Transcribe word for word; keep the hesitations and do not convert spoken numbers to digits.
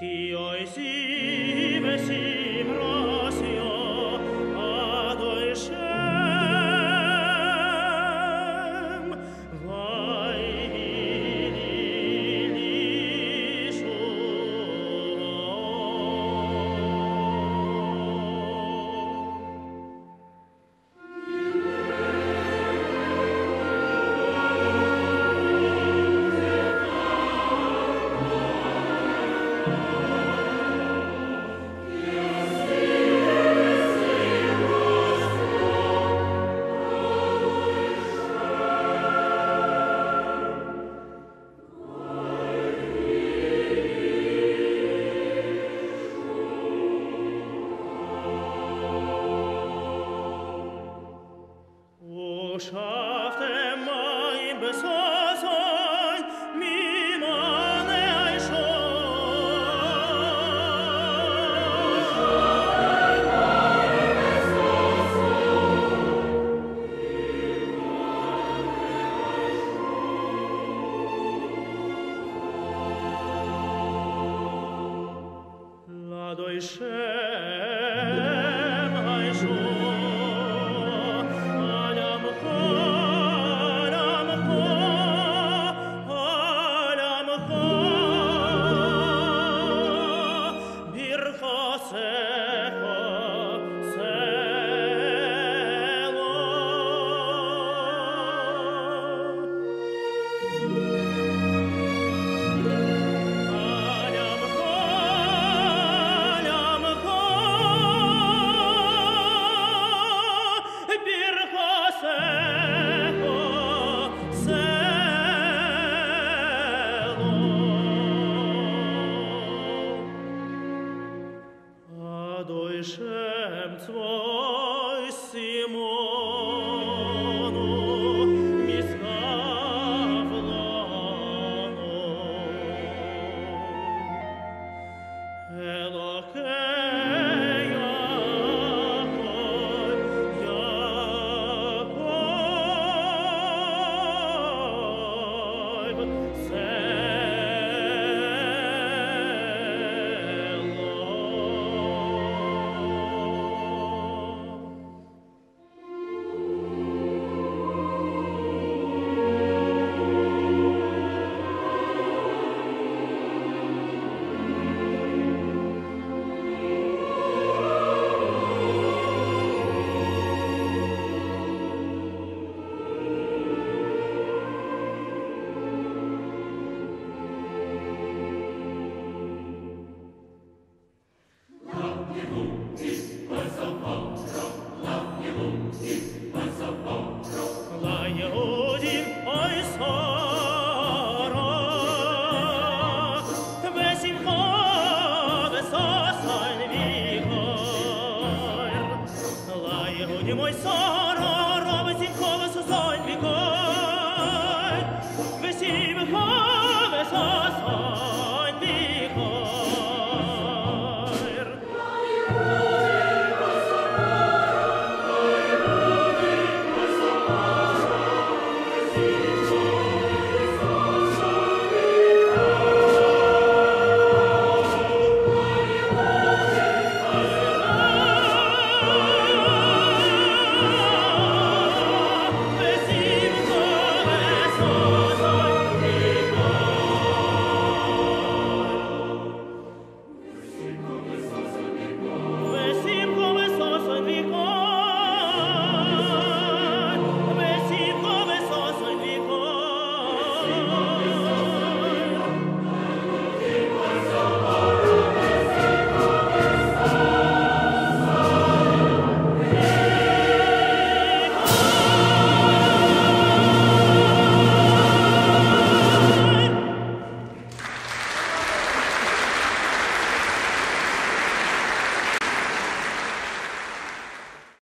Oh,